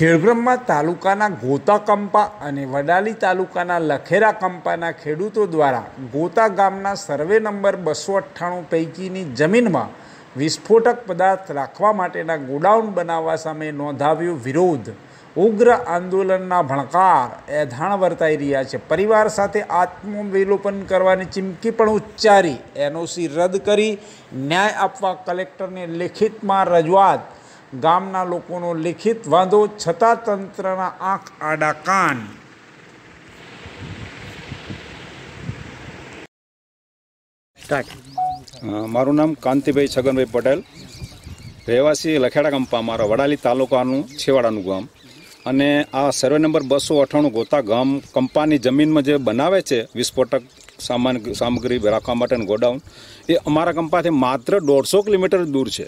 ખેડબ્રહ્મા તાલુકાના ગોતા કંપા અને વડાલી તાલુકાના લખેરા કંપાના ખેડૂતો દ્વારા ગોતા ગામના સર્વે નંબર 298 પૈકીની જમીનમાં વિસ્ફોટક પદાર્થ રાખવા માટેના ગોડાઉન બનાવવા સામે નોંધાવ્યો વિરોધ। ઉગ્ર આંદોલનના ભણકાર એધાણ વર્તાઈ રહ્યા છે। પરિવાર સાથે આત્મવિલોપન કરવાની ચીમકી પણ ઉચ્ચારી એનઓસી રદ કરી ન્યાય આપવા કલેક્ટરને લેખિતમાં રજૂઆત। ગામના લોકોનો લેખિત વાંધો છતાં તંત્રના આંખ આડા કાન। મારું નામ કાંતિભાઈ છગનભાઈ પટેલ, રહેવાસી લખેડા કંપા, મારો વડાલી તાલુકાનું છેવાડાનું ગામ। અને આ સર્વે નંબર 298 ગોતા ગામ કંપાની જમીનમાં જે બનાવે છે વિસ્ફોટક સામાન સામગ્રી રાખવા માટેનું ગોડાઉન, એ અમારા કંપાથી માત્ર 150 કિલોમીટર દૂર છે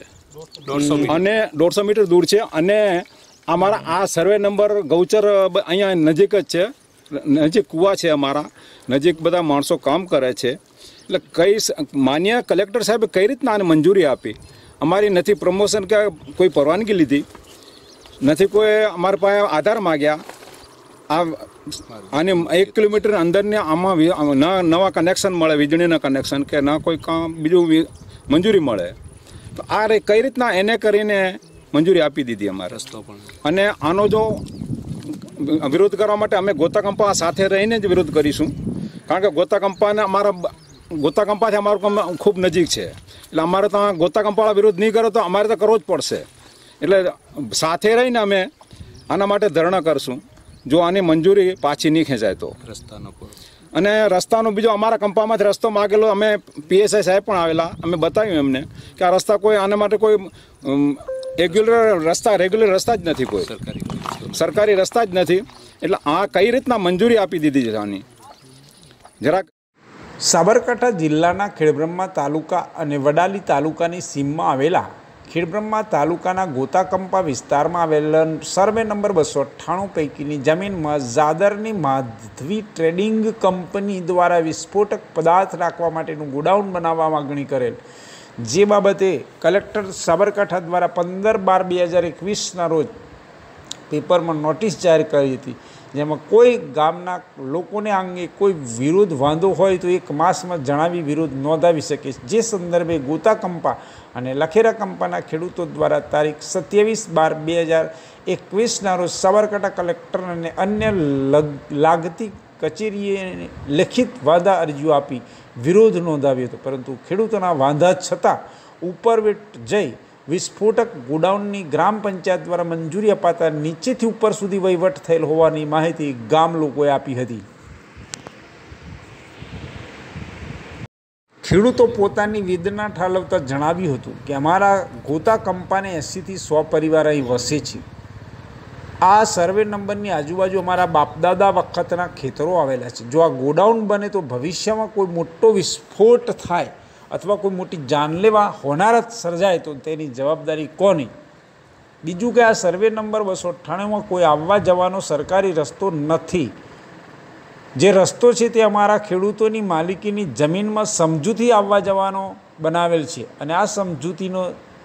અને 150 મીટર દૂર છે। અને અમારા આ સર્વે નંબર ગૌચર અહીંયા નજીક જ છે, નજીક કૂવા છે, અમારા નજીક બધા માણસો કામ કરે છે। એટલે કઈ માન્ય કલેક્ટર સાહેબે કઈ રીતના આને મંજૂરી આપી? અમારી નથી પ્રમોશન કે કોઈ પરવાનગી લીધી, નથી કોઈ અમારા પાસે આધાર માગ્યા। આને 1 કિલોમીટર અંદરને આમાં ના નવા કનેક્શન મળે, વીજળીના કનેક્શન કે ના કોઈ કામ બીજું મંજૂરી મળે, તો આ રે કઈ રીતના એને કરીને મંજૂરી આપી દીધી અમારે? અને આનો જો વિરોધ કરવા માટે અમે ગોતા કંપા સાથે રહીને જ વિરોધ કરીશું, કારણ કે ગોતા કંપાને અમારા ગોતા કંપાથી અમારું કામ ખૂબ નજીક છે। એટલે અમારે તો ગોતા કંપાવાળા વિરોધ નહીં કરો તો અમારે તો કરવો જ પડશે। એટલે સાથે રહીને અમે આના માટે ધરણા કરશું જો આની મંજૂરી પાછી નહીં ખેંચાય તો। અને રસ્તાનો બીજો અમારા કંપામાંથી રસ્તો માગેલો, અમે પીએસઆઈ સાહેબ પણ આવેલા, અમે બતાવ્યું એમને કે આ રસ્તા કોઈ આના માટે કોઈ રેગ્યુલર રસ્તા જ નથી, કોઈ સરકારી રસ્તા જ નથી। એટલે આ કઈ રીતના મંજૂરી આપી દીધી છે આની? જરાક સાબરકાંઠા જિલ્લાના ખેડબ્રહ્મા તાલુકા અને વડાલી તાલુકાની સીમમાં આવેલા ખેડબ્રહ્મા તાલુકાના ગોતા કંપા વિસ્તારમાં આવેલા સર્વે નંબર 298 પૈકીની જમીનમાં જાદરની માધવી ટ્રેડિંગ કંપની દ્વારા વિસ્ફોટક પદાર્થ રાખવા માટેનું ગોડાઉન બનાવવા માગણી કરેલ, જે બાબતે કલેક્ટર સાબરકાંઠા દ્વારા 15/12/2021ના રોજ પેપરમાં નોટિસ જાહેર કરી હતી, જેમાં કોઈ ગામના લોકોને અંગે કોઈ વિરોધ વાંધો હોય તો 1 માસમાં જણાવી વિરોધ નોંધાવી શકે, જે સંદર્ભે ગોતા કંપા અને લખેરા કંપાના ખેડૂતો દ્વારા તારીખ 27/12/2021ના રોજ સાબરકાંઠા કલેક્ટર અને અન્ય લાગતી કચેરીએ લેખિત વાંધા અરજીઓ આપી વિરોધ નોંધાવ્યો હતો, પરંતુ ખેડૂતોના વાંધા છતાં ઉપરવેટ જઈ વિસ્ફોટક ગોડાઉનની ગ્રામ પંચાયત દ્વારા મંજૂરી અપાતા નીચેથી ઉપર સુધી વહીવટ થયેલ હોવાની માહિતી ગામ લોકોએ આપી હતી। ખેડૂતો પોતાની વેદના ઠાલવતા જણાવ્યું હતું કે અમારા ગોતા કંપાને 80 થી 100 પરિવાર અહીં વસે છે। આ સર્વે નંબરની આજુબાજુ અમારા બાપદાદા વખતના ખેતરો આવેલા છે। જો આ ગોડાઉન બને તો ભવિષ્યમાં કોઈ મોટો વિસ્ફોટ થાય अथवा कोई मोटी जानलेवा होनारत सर्जाय तो तेनी जवाबदारी कोनी? बीजू के आ सर्वे नंबर 298 में कोई आवा जवानो सरकारी रस्तो नथी। जे रस्तो छे ते अमारा खेडूतोनी मालिकीनी जमीन में समझूती आवा जवानो बनावेल छे अने आ समझूतीनो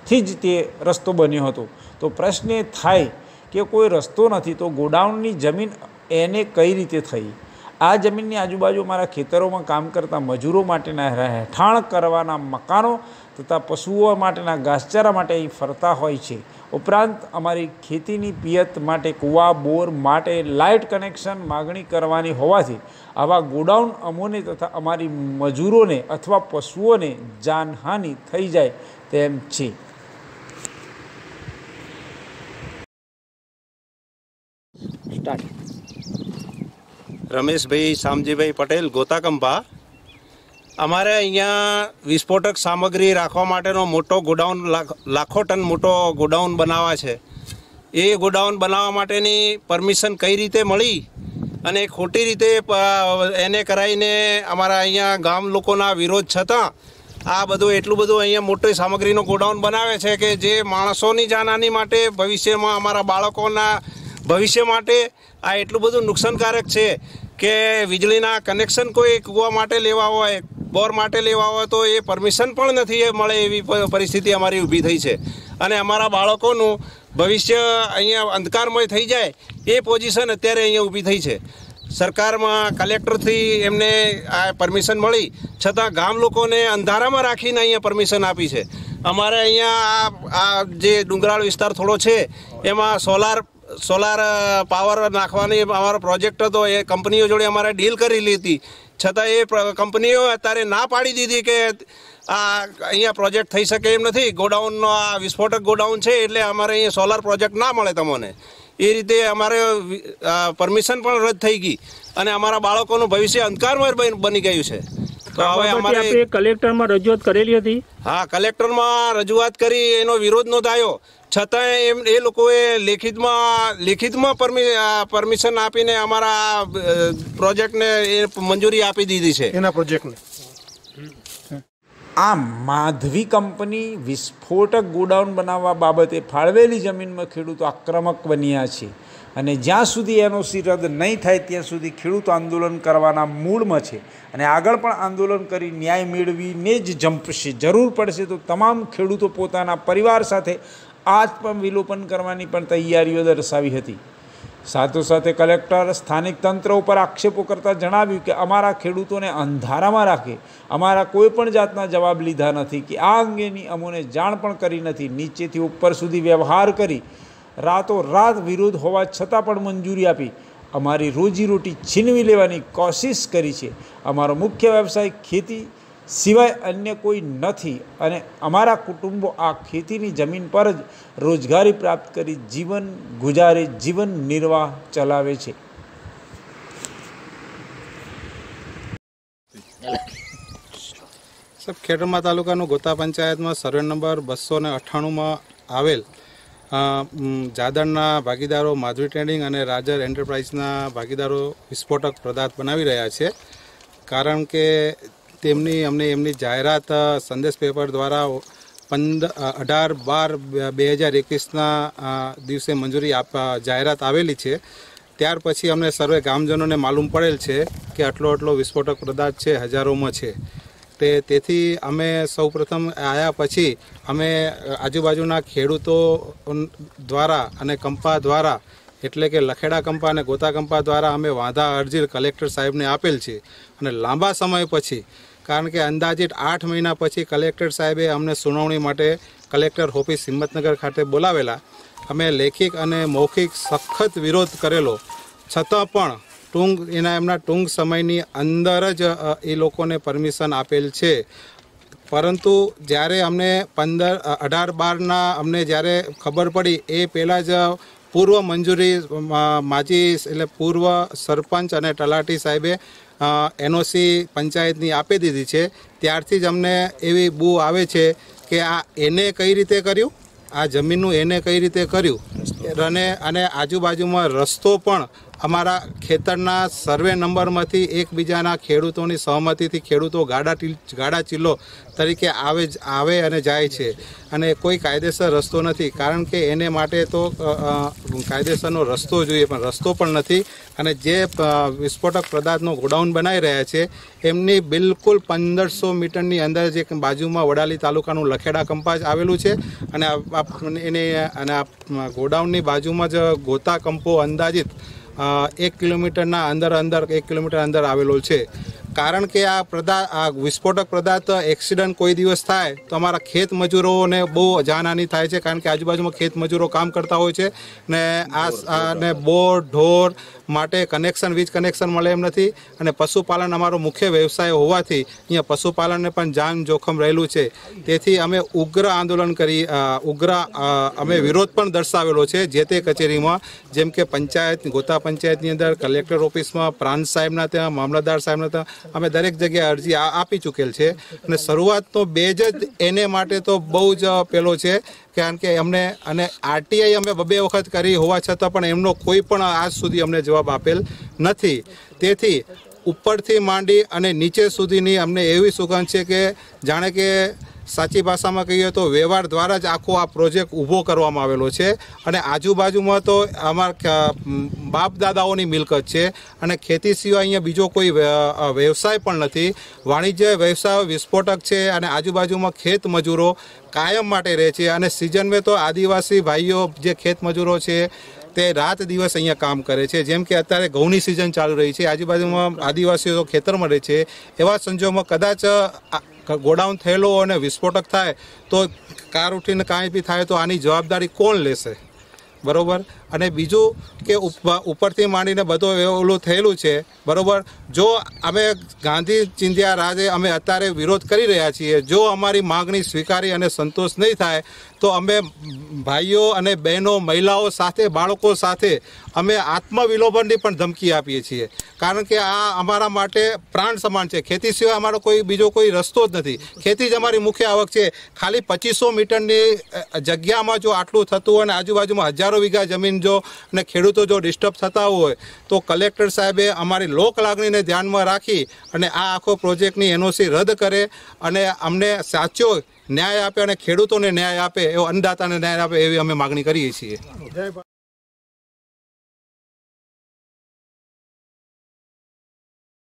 थी ज ते रस्तो बन्यो हतो। तो प्रश्न ए थाय के कोई रस्तो नथी तो गोडाउननी जमीन एने कई रीते थई? आ जमीननी आजूबाजू अमारा खेतरोमां काम करता मजूरो माटेना રહેઠાણ કરવાના મકાનો तथा પશુઓ માટેના ઘાસચારા માટે અહીં ફરતા હોય છે। ઉપરાંત અમારી ખેતીની પિયત માટે કૂવા બોર માટે લાઇટ કનેક્શન માગણી કરવાની હોવાથી આવા ગોડાઉન અમોને તથા અમારી મજૂરોને અથવા પશુઓને જાનહાનિ થઈ જાય તેમ છે। रमेश भाई सामजी भाई पटेल गोता कंपा। अमारे अँ विस्फोटक सामग्री राखवा माटेनो मोटो गोडाउन लाखों टन मोटो गोडाउन बनावा छे। ए गोडाउन बनावा माटेनी परमिशन कई रीते मळी अने खोटी रीते एने कराईने अमारा अँ गाम लोकोना विरोध छतां आ बधुं एटलुं बधुं अँ मोटी सामग्रीनो गोडाउन बनावे छे के जे माणसोनी जानहानी माटे भविष्यमां अमारा बाळकोना भविष्य माटे आ एटलुं बधुं नुकसानकारक छे के वीजळीना कनेक्शन कोई कूवा माटे लेवा होय बोर माटे लेवा होय तो ए परमिशन पण नथी मळे एवी परिस्थिति अमारी ऊभी थई छे। अने अमारा बाळकोनुं भविष्य अहींया अंधकारमय थी जाए ये पोजिशन अत्यारे अहींया ऊभी थी है। सरकार में कलेक्टर थी एमने आ परमिशन मिली छता गाम लोग ने अंधारा में राखीने अहींया परमिशन आपी है। अमारे अहींया जे डूंगराळ विस्तार थोड़ो है एमां सोलार पावर नाखवानी अमारो प्रोजेक्ट तो ये कंपनीओ जोड़े अमारे डील करी ली थी छता ये कंपनीओ अत्यारे ना पाड़ी दीधी के आ प्रोजेक्ट थी सके एम नहीं। गोडाउन आ विस्फोटक गोडाउन है एटले अमारे अहीं सोलार प्रोजेक्ट ना मळे तमोने ए रीते अमारे परमिशन पण रद्द थी गई और अमारा बाळकोनुं भविष्य अंधकारमय बनी गयुं छे। तो हवे अमारे कलेक्टर में रजूआत करेली थी। हाँ कलेक्टर में रजूआत करी एनो विरोध नोंधायो छतांय एम ए लोकोए लिखित में परमिशन आपीने अमारा प्रोजेक्ट ने मंजूरी आपी दीधी छे एना प्रोजेक्ट ने। आ माधवी कंपनी विस्फोटक गोडाउन बनावा बाबते फाळवेली जमीन में खेडूतो आक्रामक बन्या छे અને જ્યાં સુધી એનઓસી રદ નહીં થાય ત્યાં સુધી ખેડૂત આંદોલન કરવાના મૂળમાં છે અને આગળ પણ આંદોલન કરી ન્યાય મેળવીને જ જંપશે, જરૂર પડશે તો તમામ ખેડૂતો પોતાના પરિવાર સાથે આત્મવિલોપન કરવાની પણ તૈયારીઓ દર્શાવી હતી। સાથોસાથે કલેક્ટર સ્થાનિક તંત્ર ઉપર આક્ષેપો કરતાં જણાવ્યું કે અમારા ખેડૂતોને અંધારામાં રાખે, અમારા કોઈપણ જાતના જવાબ લીધા નથી કે આ અંગેની અમોને જાણ પણ કરી નથી, નીચેથી ઉપર સુધી વ્યવહાર કરી रातों रात विरोध होवा छतां पण मंजूरी आपी अमारी रोजीरोटी छीनवी लेवानी कोशिश करी छे। अमारो मुख्य व्यवसाय खेती सिवाय अन्य कोई नथी अने अमारा कुटुंबो आ खेतीनी जमीन पर ज रोजगारी प्राप्त करी जीवन गुजारे, जीवन निर्वाह चलावे छे। सब खेडब्रह्मा तालुकानो गोता पंचायत में सर्वे नंबर 298 में आवेल जादरना भागीदारों माधवी ट्रेडिंग और राजर एंटरप्राइजना भागीदारों विस्फोटक पदार्थ बनावी रह्या छे। कारण के तेमनी हमने एमनी जाहरात संदेश पेपर द्वारा 18-12-2021 दिवसे मंजूरी आप जाहरात आवेली छे। त्यार पछी हमने सर्वे गामजनों ने मालूम पड़ेल छे कि आटलो आटलो विस्फोटक पदार्थ छे, हजारों में छे। तेथी अमे सौ प्रथम आया पछी अमे आजूबाजूना खेडूतों द्वारा अने कंपा द्वारा एटले के लखेरा कंपा अने गोता कंपा द्वारा अमे वाधा अर्जी कलेक्टर साहेबने आपेल छे अने लांबा समय पछी कारण के अंदाजित 8 महीना पछी कलेक्टर साहेबे अमने सुनावणी माटे कलेक्टर ऑफिस हिम्मतनगर खाते बोलावेला। अमे लेखिक अने मौखिक सख्त विरोध करेलो छतां पण टूंक समयनी अंदर ज ए लोकोने परमिशन आपेल छे। परंतु ज्यारे हमने 15-18-12 ना हमने ज्यारे खबर पड़ी ए पहला ज पूर्व मंजूरी माजी एटले पूर्व सरपंच अने तलाटी साहेबे एनओसी पंचायतनी आपी दीधी छे। त्यारथी ज हमने एवी बू आवे छे के आ एने कई रीते कर्युं, आ जमीननुं एने कई रीते कर्युं अने आजूबाजूमां रस्तो पण अमारा खेतरना सर्वे नंबर में एकबीजाना खेडूतोनी सहमतिथी खेडूतो गाड़ा चिल्लो तरीके आवे अने जाए छे अने कोई कायदेसर रस्तो नथी। कारण के एने माटे तो कायदेसरनो रस्तो जोईए पण रस्तो पण नथी अने जे विस्फोटक पदार्थनो गोडाउन बनाई रह्या छे एमनी बिलकुल 1500 मीटरनी अंदर जे बाजुमां वडाली तालुकानुं लखेड़ा कंपा आवेलुं छे अने गोडाउननी बाजुमां ज गोता कंपो अंदाजित 1 किलोमीटर अंदर आवेलो छे। कारण के आ पदार्थ विस्फोटक पदार्थ एक्सिडेंट कोई दिवस थाय तो अमारा खेत मजूरों ने बहु जानहानी थाय छे। कारण के आजूबाजू में खेत मजूरों काम करता होय छे ने आ बोर ढोर माटे कनेक्शन वीज कनेक्शन मळे एम नथी अने पशुपालन अमारो मुख्य व्यवसाय होवाथी अहींया पशुपालन ने पण जान जोखम रहेलुं छे। तेथी अमे उग्र आंदोलन करी अमे विरोध पण दर्शावेलो छे जे ते कचेरीमां जेम के पंचायत गोता पंचायतनी अंदर कलेक्टर ऑफिसमां प्रांत साहेबना त्यां मामलतदार साहेबना त्यां अमे दरेक जग्याए अरजी आपी चूकेल छे अने शरूआतनो बेज ज एने माटे तो बहु ज पेलो छे। कारण के अमने अने आरटीआई अमे बे वखत करी होवा छतां पण एमनो कोई पण आज सुधी अमने जवाब आपेल નથી। તેથી ઉપરથી માંડી અને નીચે સુધીની અમને એવી સુગંધ છે કે જાણે કે સાચી ભાષામાં કહીએ તો વ્યવહાર દ્વારા જ આખો આ પ્રોજેક્ટ ઊભો કરવામાં આવેલો છે અને આજુબાજુમાં તો અમારા બાપ દાદાઓની મિલકત છે અને ખેતી સિવાય અહીંયા બીજો કોઈ વ્યવસાય પણ નથી. વાણિજ્ય વ્યવસાય વિસ્ફોટક છે અને આજુબાજુમાં ખેત મજૂરો કાયમ માટે રહે છે અને સિઝનમાં તો આદિવાસી ભાઈઓ જે ખેત મજૂરો છે તે રાત દિવસ અહીંયા કામ કરે છે. જેમ કે અત્યારે ઘઉંની સિઝન ચાલુ રહી છે, આજુબાજુમાં આદિવાસીઓ ખેતરમાં રહે છે, એવા સંજોગોમાં કદાચ ગોડાઉન થયેલો અને વિસ્ફોટક થાય તો કાર ઉઠીને કાંઈ બી થાય તો આની જવાબદારી કોણ લેશે? બરાબર. અને બીજું કે ઉપરથી માંડીને બધું એવું થયેલું છે. બરાબર. જો અમે ગાંધી ચિંધ્યા રાજે અમે અત્યારે વિરોધ કરી રહ્યા છીએ, જો અમારી માગણી સ્વીકારી અને સંતોષ નહીં થાય તો અમે ભાઈઓ અને બહેનો, મહિલાઓ સાથે, બાળકો સાથે અમે આત્મવિલોપનની પણ ધમકી આપીએ છીએ. કારણ કે આ અમારા માટે પ્રાણ સમાન છે. ખેતી સિવાય અમારો કોઈ બીજો કોઈ રસ્તો જ નથી. ખેતી જ અમારી મુખ્ય આવક છે. ખાલી 2500 મીટરની જગ્યામાં જો આટલું થતું અને આજુબાજુમાં હજારો વીઘા જમીન જો અને ખેડૂતો જો ડિસ્ટર્બ થતા હોય તો કલેક્ટર સાહેબે અમારી લોક લાગણીને ધ્યાનમાં રાખી અને આ આખો પ્રોજેક્ટની એનઓસી રદ કરે અને અમને સાચો ન્યાય આપે અને ખેડૂતોને ન્યાય આપે, એવો અન્નદાતાને ન્યાય આપે એવી અમે માગણી કરીએ છીએ.